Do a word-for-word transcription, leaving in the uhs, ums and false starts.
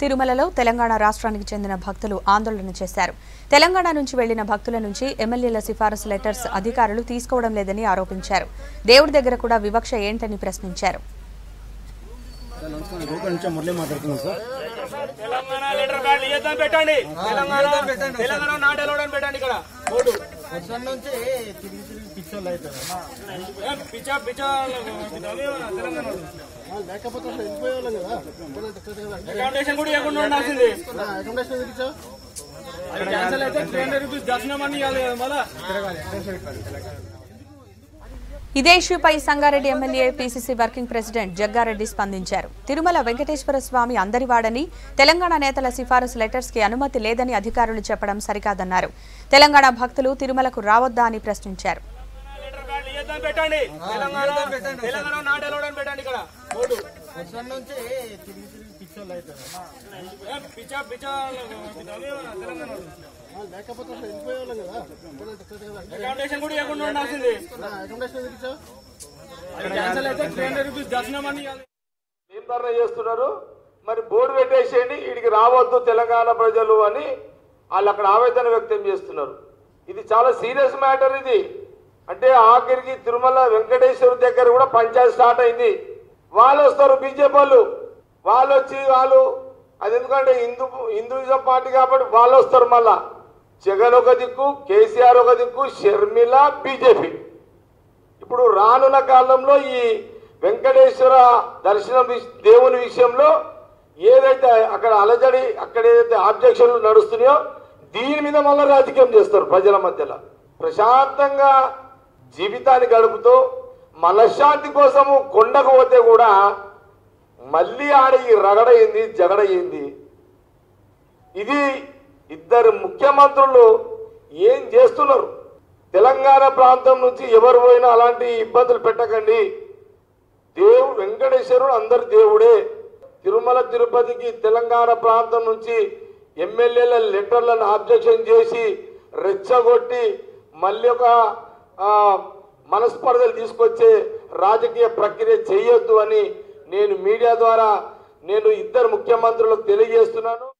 తిరుమలలో తెలంగాణ రాష్ట్రానికి చెందిన భక్తులు ఆందోళన చేశారు. తెలంగాణ నుంచి వెళ్లిన భక్తుల నుంచి ఎమ్మెల్యేల సిఫారసు లెటర్స్ అధికారులు తీసుకోవడం లేదని ఆరోపించారు. దేవుడి దగ్గర కూడా వివక్ష ఏంటని ప్రశ్నించారు. ఇదే ఇష్యూపై Sangareddy MLA PCC working president Jaggareddy స్పందించారు. తిరుమల వెంకటేశ్వర స్వామి అందరివాడని, తెలంగాణ నేతల సిఫారసు లెటర్స్ కి అనుమతి లేదని అధికారులు చెప్పడం సరికాదన్నారు. తెలంగాణ భక్తులు తిరుమలకు రావద్దా అని ప్రశ్నించారు. మరి బోర్డు పెట్టేసేయండి, ఇక్కడికి రావద్దు తెలంగాణ ప్రజలు అని వాళ్ళు అక్కడ ఆవేదన వ్యక్తం చేస్తున్నారు. ఇది చాలా సీరియస్ మ్యాటర్. ఇది అంటే ఆఖరికి తిరుమల వెంకటేశ్వర దగ్గర కూడా పంచాయతీ స్టార్ట్ అయింది. వాళ్ళు వస్తారు బీజేపీ వాళ్ళు, వాళ్ళు వచ్చి వాళ్ళు అది ఎందుకంటే హిందూ హిందూయిజం పార్టీ కాబట్టి వాళ్ళు వస్తారు. మళ్ళా జగన్ ఒక దిక్కు, కేసీఆర్ ఒక దిక్కు, షర్మిల బీజేపీ. ఇప్పుడు రానున్న కాలంలో ఈ వెంకటేశ్వర దర్శనం దేవుని విషయంలో ఏదైతే అక్కడ అలజడి, అక్కడ ఏదైతే ఆబ్జెక్షన్లు నడుస్తున్నాయో దీని మీద మళ్ళీ రాజకీయం చేస్తారు. ప్రజల మధ్యలో ప్రశాంతంగా జీవితాన్ని గడుపుతూ మనశ్శాంతి కోసము కొండకు పోతే కూడా మళ్ళీ ఆడ ఈ రగడ ఏంది, జగడ ఏంది? ఇది ఇద్దరు ముఖ్యమంత్రులు ఏం చేస్తున్నారు? తెలంగాణ ప్రాంతం నుంచి ఎవరు పోయినా అలాంటి ఇబ్బందులు పెట్టకండి. దేవుడు వెంకటేశ్వరుడు అందరి దేవుడే. తిరుమల తిరుపతికి తెలంగాణ ప్రాంతం నుంచి ఎమ్మెల్యేల లెటర్లను ఆబ్జెక్షన్ చేసి రెచ్చగొట్టి మళ్ళీ ఒక మనస్పర్ధలు తీసుకొచ్చే రాజకీయ ప్రక్రియ చేయొద్దు అని నేను మీడియా ద్వారా నేను ఇద్దరు ముఖ్యమంత్రులకు తెలియజేస్తున్నాను.